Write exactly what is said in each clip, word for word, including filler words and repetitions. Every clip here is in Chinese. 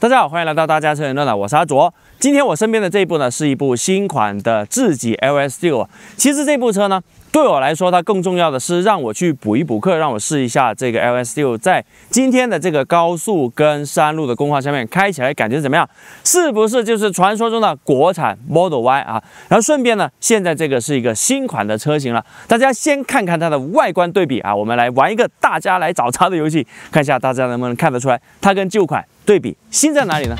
大家好，欢迎来到大家车评论了，我是阿卓。今天我身边的这一部呢，是一部新款的智己 L S 六。其实这部车呢，对我来说，它更重要的是让我去补一补课，让我试一下这个 L S 六在今天的这个高速跟山路的工况下面开起来感觉怎么样？是不是就是传说中的国产 Model Y 啊？然后顺便呢，现在这个是一个新款的车型了，大家先看看它的外观对比啊。我们来玩一个大家来找茬的游戏，看一下大家能不能看得出来，它跟旧款对比新在哪里呢？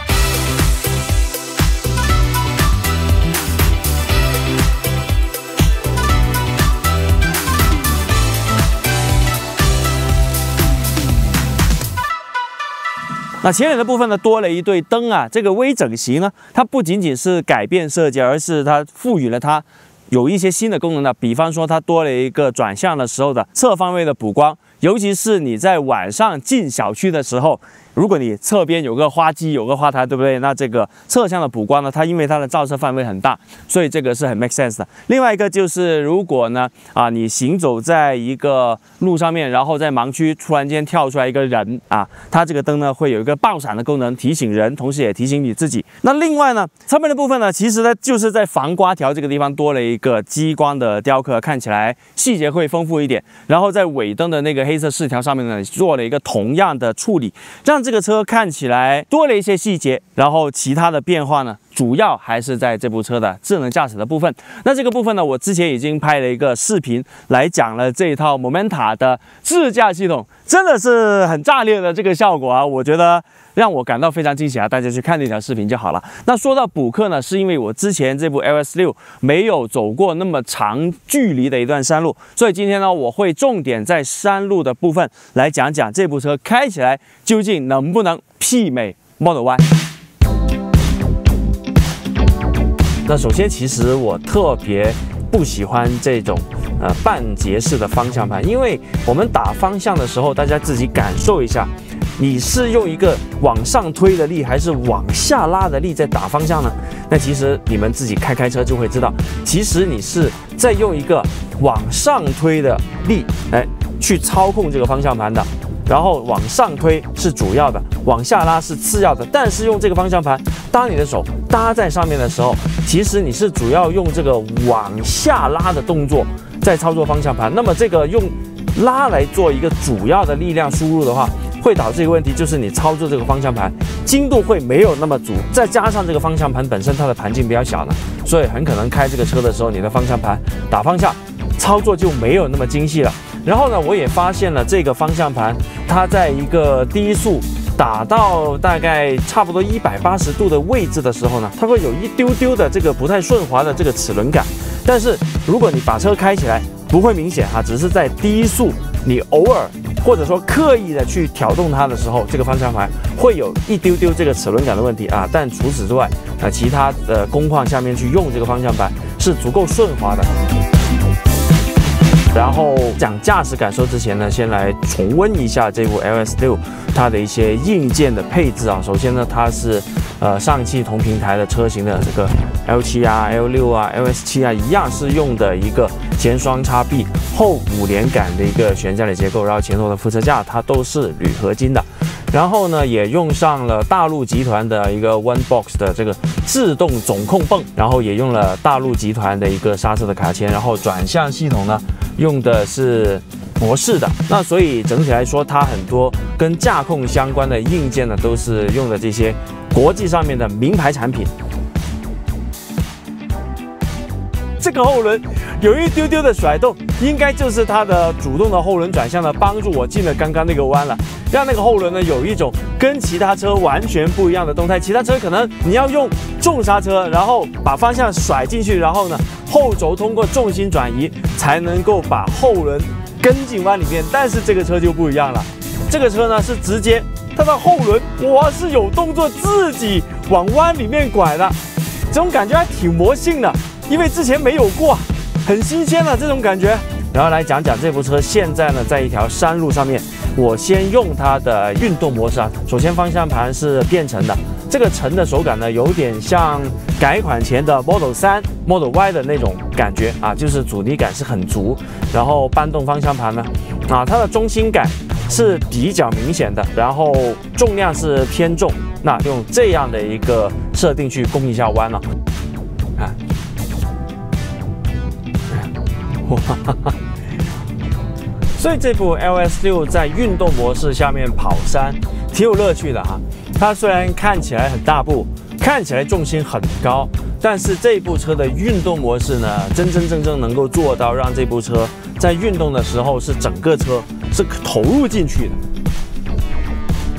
那前脸的部分呢，多了一对灯啊。这个微整形呢，它不仅仅是改变设计，而是它赋予了它有一些新的功能的。比方说，它多了一个转向的时候的侧方位的补光，尤其是你在晚上进小区的时候，如果你侧边有个花基、有个花台，对不对？那这个侧向的补光呢，它因为它的照射范围很大，所以这个是很 make sense 的。另外一个就是，如果呢啊你行走在一个路上面，然后在盲区突然间跳出来一个人啊，它这个灯呢会有一个爆闪的功能，提醒人，同时也提醒你自己。那另外呢，侧面的部分呢，其实呢就是在防刮条这个地方多了一个激光的雕刻，看起来细节会丰富一点。然后在尾灯的那个黑色饰条上面呢，做了一个同样的处理，让这个车看起来多了一些细节。然后其他的变化呢？ 主要还是在这部车的智能驾驶的部分。那这个部分呢，我之前已经拍了一个视频来讲了这一套 Momenta 的智驾系统，真的是很炸裂的这个效果啊！我觉得让我感到非常惊喜啊！大家去看那条视频就好了。那说到补课呢，是因为我之前这部 L S 六没有走过那么长距离的一段山路，所以今天呢，我会重点在山路的部分来讲讲这部车开起来究竟能不能媲美 Model Y。 那首先，其实我特别不喜欢这种呃半截式的方向盘，因为我们打方向的时候，大家自己感受一下，你是用一个往上推的力，还是往下拉的力在打方向呢？那其实你们自己开开车就会知道，其实你是在用一个往上推的力，哎，去操控这个方向盘的。 然后往上推是主要的，往下拉是次要的。但是用这个方向盘，当你的手搭在上面的时候，其实你是主要用这个往下拉的动作在操作方向盘。那么这个用拉来做一个主要的力量输入的话，会导致一个问题，就是你操作这个方向盘精度会没有那么足。再加上这个方向盘本身它的盘径比较小呢，所以很可能开这个车的时候，你的方向盘打方向操作就没有那么精细了。 然后呢，我也发现了这个方向盘，它在一个低速打到大概差不多一百八十度的位置的时候呢，它会有一丢丢的这个不太顺滑的这个齿轮感。但是如果你把车开起来，不会明显哈、啊，只是在低速你偶尔或者说刻意的去挑动它的时候，这个方向盘会有一丢丢这个齿轮感的问题啊。但除此之外，啊，其他的工况下面去用这个方向盘是足够顺滑的。 然后讲驾驶感受之前呢，先来重温一下这部 L S 六它的一些硬件的配置啊。首先呢，它是呃上汽同平台的车型的这个 L 七 啊、L 六 啊、L S 七 啊，一样是用的一个前双叉臂、后五连杆的一个悬架的结构，然后前头的副车架它都是铝合金的。 然后呢，也用上了大陆集团的一个 One Box 的这个自动总控泵，然后也用了大陆集团的一个刹车的卡钳，然后转向系统呢用的是模式的。那所以整体来说，它很多跟驾控相关的硬件呢，都是用的这些国际上面的名牌产品。 这个后轮有一丢丢的甩动，应该就是它的主动的后轮转向呢，帮助我进了刚刚那个弯了，让那个后轮呢有一种跟其他车完全不一样的动态。其他车可能你要用重刹车，然后把方向甩进去，然后呢后轴通过重心转移才能够把后轮跟进弯里面，但是这个车就不一样了，这个车呢是直接它的后轮我是有动作自己往弯里面拐的，这种感觉还挺魔性的。 因为之前没有过，很新鲜的这种感觉。然后来讲讲这部车现在呢，在一条山路上面，我先用它的运动模式啊。首先方向盘是变沉的，这个沉的手感呢，有点像改款前的 Model 三、Model Y 的那种感觉啊，就是阻尼感是很足。然后扳动方向盘呢，啊，它的中心感是比较明显的，然后重量是偏重，那用这样的一个设定去攻一下弯了，啊，哇哈哈！所以这部 L S 六 在运动模式下面跑山挺有乐趣的哈、啊。它虽然看起来很大步，看起来重心很高，但是这部车的运动模式呢，真真正正能够做到让这部车在运动的时候是整个车是投入进去的。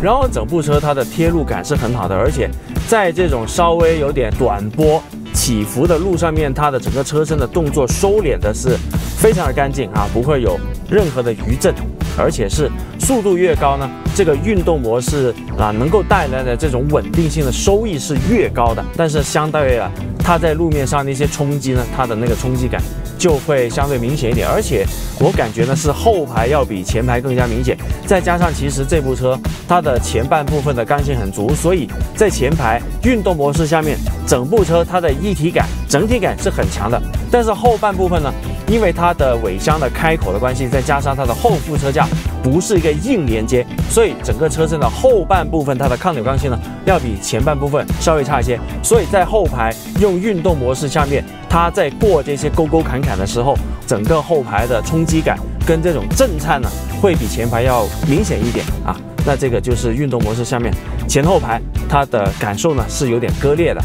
然后整部车它的贴路感是很好的，而且在这种稍微有点短波起伏的路上面，它的整个车身的动作收敛的是非常的干净啊，不会有任何的余震，而且是速度越高呢，这个运动模式啊能够带来的这种稳定性的收益是越高的。但是相对啊，它在路面上的一些冲击呢，它的那个冲击感就会相对明显一点，而且我感觉呢是后排要比前排更加明显，再加上其实这部车它的前半部分的刚性很足，所以在前排运动模式下面，整部车它的一体感、整体感是很强的。但是后半部分呢，因为它的尾箱的开口的关系，再加上它的后副车架不是一个硬连接，所以整个车身的后半部分它的抗扭刚性呢要比前半部分稍微差一些，所以在后排用运动模式下面，它在过这些沟沟坎坎的时候，整个后排的冲击感跟这种震颤呢，会比前排要明显一点啊。那这个就是运动模式下面前后排它的感受呢是有点割裂的。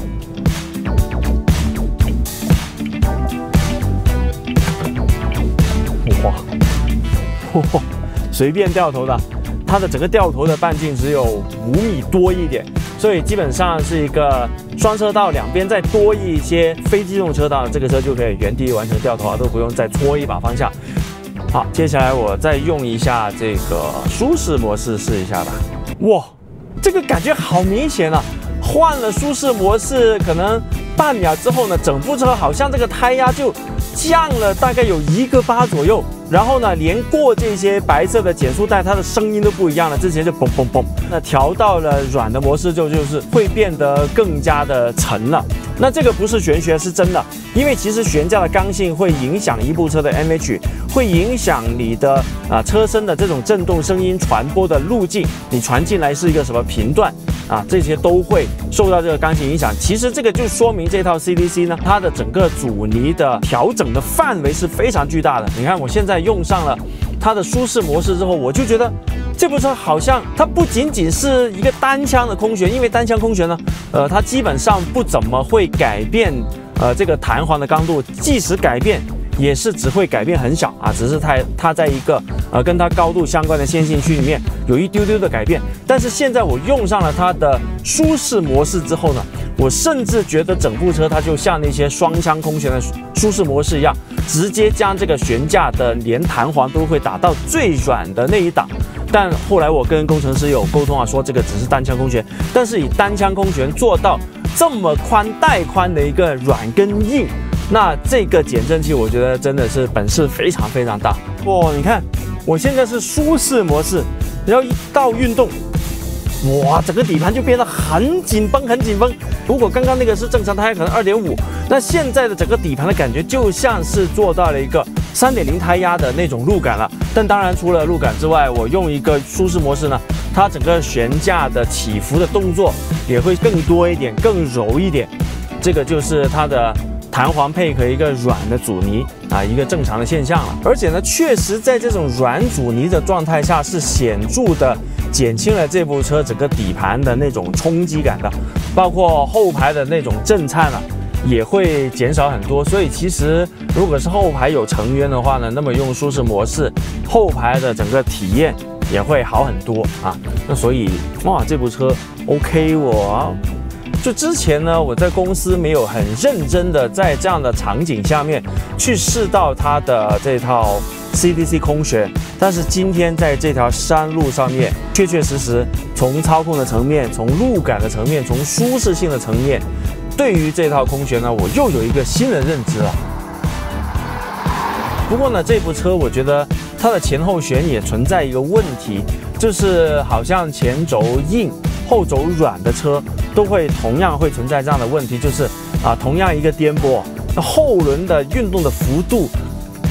哇，哇，随便掉头的，它的整个掉头的半径只有五米多一点。所以基本上是一个双车道，两边再多一些非机动车道，这个车就可以原地完成掉头啊，都不用再搓一把方向。好，接下来我再用一下这个舒适模式试一下吧。哇，这个感觉好明显啊！换了舒适模式，可能半秒之后呢，整部车好像这个胎压就降了大概有一个八左右。然后呢，连过这些白色的减速带，它的声音都不一样了。之前就嘣嘣嘣，那调到了软的模式就就是会变得更加的沉了。那这个不是玄学，是真的，因为其实悬架的刚性会影响一部车的 M H， 会影响你的啊车身的这种震动声音传播的路径，你传进来是一个什么频段啊，这些都会受到这个刚性影响。其实这个就说明这套 C D C 呢，它的整个阻尼的调整的范围是非常巨大的。你看我现在用上了它的舒适模式之后，我就觉得这部车好像它不仅仅是一个单腔的空悬，因为单腔空悬呢，呃，它基本上不怎么会改变呃这个弹簧的刚度，即使改变也是只会改变很小啊，只是它它在一个呃跟它高度相关的线性区里面有一丢丢的改变。但是现在我用上了它的舒适模式之后呢，我甚至觉得整部车它就像那些双腔空悬的舒适模式一样，直接将这个悬架的连弹簧都会打到最软的那一档。但后来我跟工程师有沟通啊，说这个只是单腔空悬，但是以单腔空悬做到这么宽带宽的一个软跟硬，那这个减震器我觉得真的是本事非常非常大。哇，你看我现在是舒适模式，然后一到运动，哇，整个底盘就变得很紧绷很紧绷。如果刚刚那个是正常胎压可能 二点五， 那现在的整个底盘的感觉就像是做到了一个 三点零 胎压的那种路感了。但当然除了路感之外，我用一个舒适模式呢，它整个悬架的起伏的动作也会更多一点，更柔一点。这个就是它的弹簧配合一个软的阻尼啊，一个正常的现象了。而且呢，确实在这种软阻尼的状态下，是显著的减轻了这部车整个底盘的那种冲击感的，包括后排的那种震颤啊，也会减少很多。所以其实如果是后排有成员的话呢，那么用舒适模式，后排的整个体验也会好很多啊。那所以哇，这部车 OK 我。就之前呢，我在公司没有很认真的在这样的场景下面去试到它的这套 C D C 空悬，但是今天在这条山路上面，确确实实从操控的层面，从路感的层面，从舒适性的层面，对于这套空悬呢，我又有一个新的认知了。不过呢，这部车我觉得它的前后悬也存在一个问题，就是好像前轴硬后轴软的车都会同样会存在这样的问题，就是啊，同样一个颠簸，后轮的运动的幅度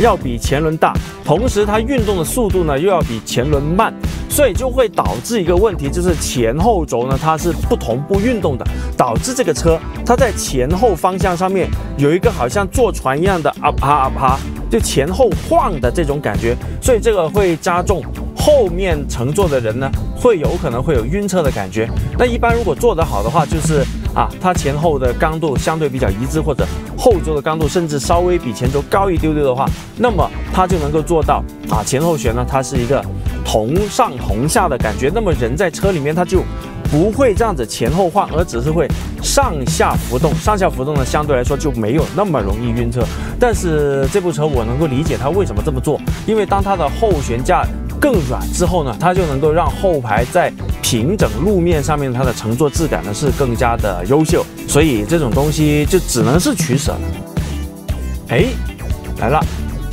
要比前轮大，同时它运动的速度呢又要比前轮慢，所以就会导致一个问题，就是前后轴呢它是不同步运动的，导致这个车它在前后方向上面有一个好像坐船一样的啊啪啊啪，就前后晃的这种感觉，所以这个会加重后面乘坐的人呢会有可能会有晕车的感觉。那一般如果做得好的话，就是啊它前后的刚度相对比较一致，或者后轴的刚度甚至稍微比前轴高一丢丢的话，那么它就能够做到啊前后悬呢它是一个同上同下的感觉，那么人在车里面它就不会这样子前后晃，而只是会上下浮动。上下浮动呢相对来说就没有那么容易晕车。但是这部车我能够理解它为什么这么做，因为当它的后悬架更软之后呢，它就能够让后排在平整路面上面它的乘坐质感呢是更加的优秀。所以这种东西就只能是取舍了。哎，来了。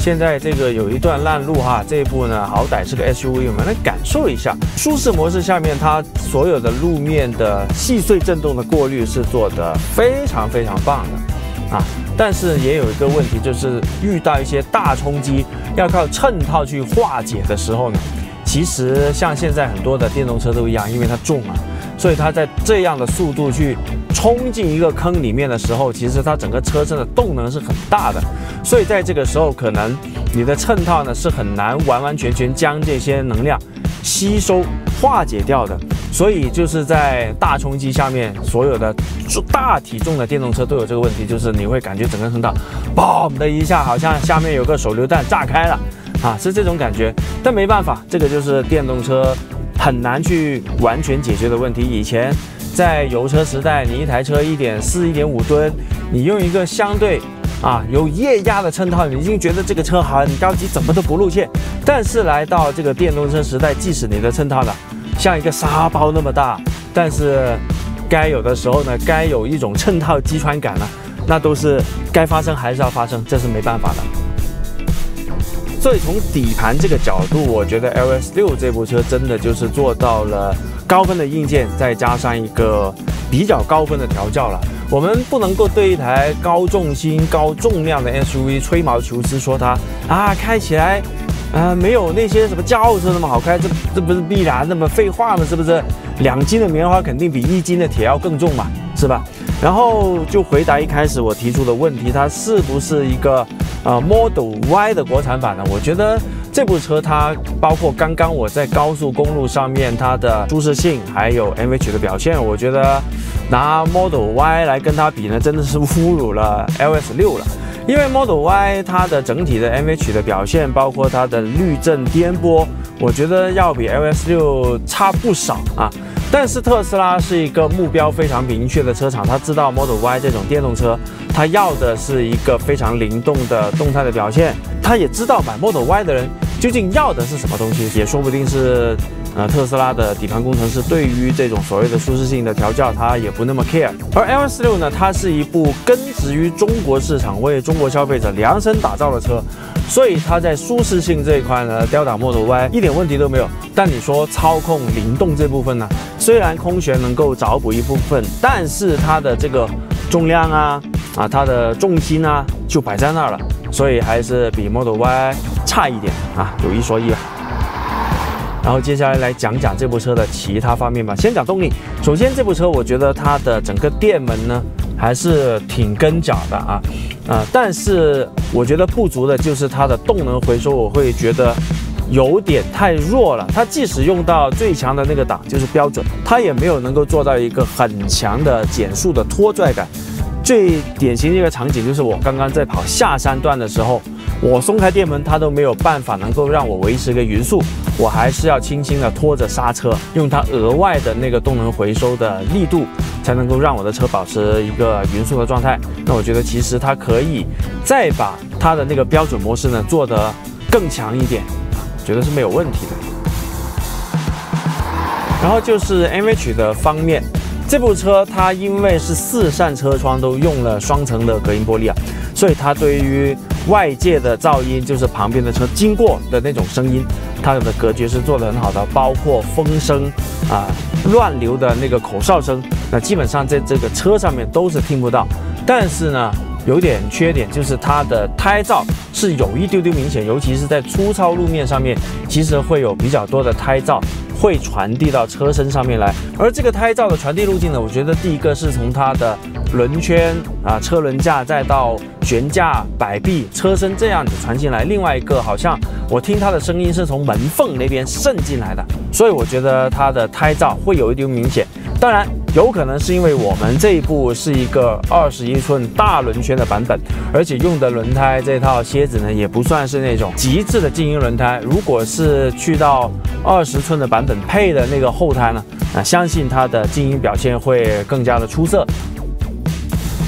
现在这个有一段烂路哈，这一步呢好歹是个 S U V， 我们来感受一下舒适模式下面它所有的路面的细碎震动的过滤是做的非常非常棒的啊，但是也有一个问题，就是遇到一些大冲击要靠衬套去化解的时候呢，其实像现在很多的电动车都一样，因为它重啊，所以它在这样的速度去冲进一个坑里面的时候，其实它整个车身的动能是很大的，所以在这个时候可能你的衬套呢是很难完完全全将这些能量吸收化解掉的。所以就是在大冲击下面，所有的大体重的电动车都有这个问题，就是你会感觉整个车砰的一下，好像下面有个手榴弹炸开了啊，是这种感觉。但没办法，这个就是电动车很难去完全解决的问题。以前在油车时代，你一台车 一点四、一点五吨，你用一个相对啊有液压的衬套，你已经觉得这个车很高级，怎么都不露怯。但是来到这个电动车时代，即使你的衬套呢像一个沙包那么大，但是该有的时候呢，该有一种衬套击穿感呢，那都是该发生还是要发生，这是没办法的。所以从底盘这个角度，我觉得 L S 六 这部车真的就是做到了高分的硬件，再加上一个比较高分的调教了。我们不能够对一台高重心、高重量的 S U V 吹毛求疵，说它啊开起来啊、呃、没有那些什么轿车那么好开，这这不是必然那么废话吗？是不是？两斤的棉花肯定比一斤的铁要更重嘛，是吧？然后就回答一开始我提出的问题，它是不是一个？啊、呃、，Model Y 的国产版呢，我觉得这部车它包括刚刚我在高速公路上面它的舒适性，还有 M H 的表现，我觉得拿 Model Y 来跟它比呢，真的是侮辱了 L S 六 了。因为 Model Y 它的整体的 M H 的表现，包括它的滤震颠簸，我觉得要比 L S 六 差不少啊。但是特斯拉是一个目标非常明确的车厂，他知道 Model Y 这种电动车，他要的是一个非常灵动的动态的表现。他也知道买 Model Y 的人究竟要的是什么东西，也说不定是呃特斯拉的底盘工程师对于这种所谓的舒适性的调教，他也不那么 care。而 L S 六 呢，它是一部根植于中国市场、为中国消费者量身打造的车，所以它在舒适性这一块呢，吊打 Model Y 一点问题都没有。但你说操控灵动这部分呢？虽然空悬能够找补一部分，但是它的这个重量啊啊，它的重心啊就摆在那儿了，所以还是比 Model Y 差一点啊，有一说一吧。然后接下来来讲讲这部车的其他方面吧，先讲动力。首先这部车我觉得它的整个电门呢还是挺跟脚的啊啊，但是我觉得不足的就是它的动能回收，我会觉得有点太弱了，它即使用到最强的那个档，就是标准，它也没有能够做到一个很强的减速的拖拽感。最典型的一个场景就是我刚刚在跑下山段的时候，我松开电门，它都没有办法能够让我维持一个匀速，我还是要轻轻的拖着刹车，用它额外的那个动能回收的力度，才能够让我的车保持一个匀速的状态。那我觉得其实它可以再把它的那个标准模式呢做得更强一点。觉得是没有问题的。然后就是 M H 的方面，这部车它因为是四扇车窗都用了双层的隔音玻璃啊，所以它对于外界的噪音，就是旁边的车经过的那种声音，它的隔绝是做得很好的，包括风声啊、乱流的那个口哨声，那基本上在这个车上面都是听不到。但是呢，有点缺点就是它的胎噪是有一丢丢明显，尤其是在粗糙路面上面，其实会有比较多的胎噪会传递到车身上面来。而这个胎噪的传递路径呢，我觉得第一个是从它的轮圈啊、车轮架，再到悬架、摆臂、车身这样子传进来。另外一个好像我听它的声音是从门缝那边渗进来的，所以我觉得它的胎噪会有一点明显。当然，有可能是因为我们这一部是一个二十一寸大轮圈的版本，而且用的轮胎这套楔子呢，也不算是那种极致的静音轮胎。如果是去到二十寸的版本配的那个后胎呢，那相信它的静音表现会更加的出色。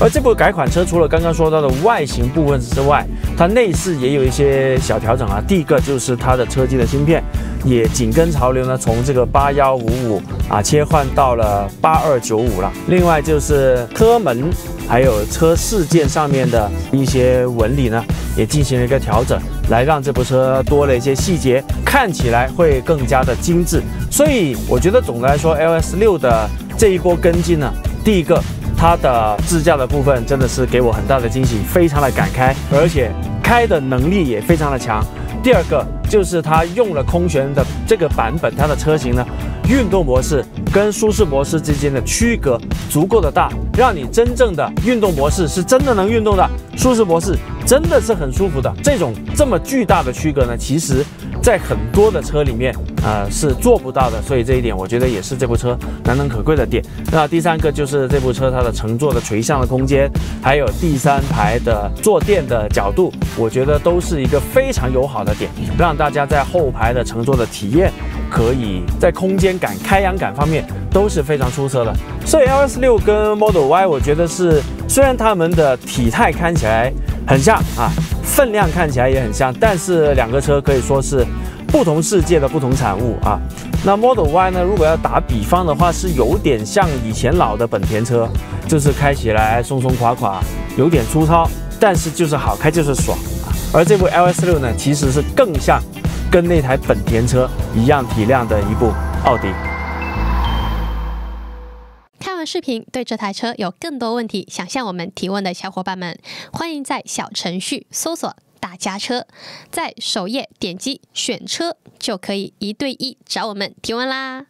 而这部改款车除了刚刚说到的外形部分之外，它内饰也有一些小调整啊。第一个就是它的车机的芯片。也紧跟潮流呢，从这个八一五五啊切换到了八二九五了。另外就是车门还有车饰件上面的一些纹理呢，也进行了一个调整，来让这部车多了一些细节，看起来会更加的精致。所以我觉得总的来说 ，L S 六 的这一波跟进呢，第一个它的自驾的部分真的是给我很大的惊喜，非常的敢开，而且开的能力也非常的强。第二个就是它用了空悬的这个版本，它的车型呢，运动模式跟舒适模式之间的区隔足够的大，让你真正的运动模式是真的能运动的，舒适模式真的是很舒服的。这种这么巨大的区隔呢，其实在很多的车里面，呃，是做不到的。所以这一点我觉得也是这部车难能可贵的点。那第三个就是这部车它的乘坐的垂向的空间，还有第三排的坐垫的角度，我觉得都是一个非常友好的点，让大家在后排的乘坐的体验，可以在空间感、开扬感方面都是非常出色的。所以 L S 六 跟 Model Y， 我觉得是虽然它们的体态看起来很像啊，分量看起来也很像，但是两个车可以说是不同世界的不同产物啊。那 Model Y 呢，如果要打比方的话，是有点像以前老的本田车，就是开起来松松垮垮，有点粗糙，但是就是好开，就是爽啊。而这部 L S 六 呢，其实是更像跟那台本田车一样体量的一部奥迪。视频对这台车有更多问题想向我们提问的小伙伴们，欢迎在小程序搜索大家车，在首页点击选车就可以一对一找我们提问啦。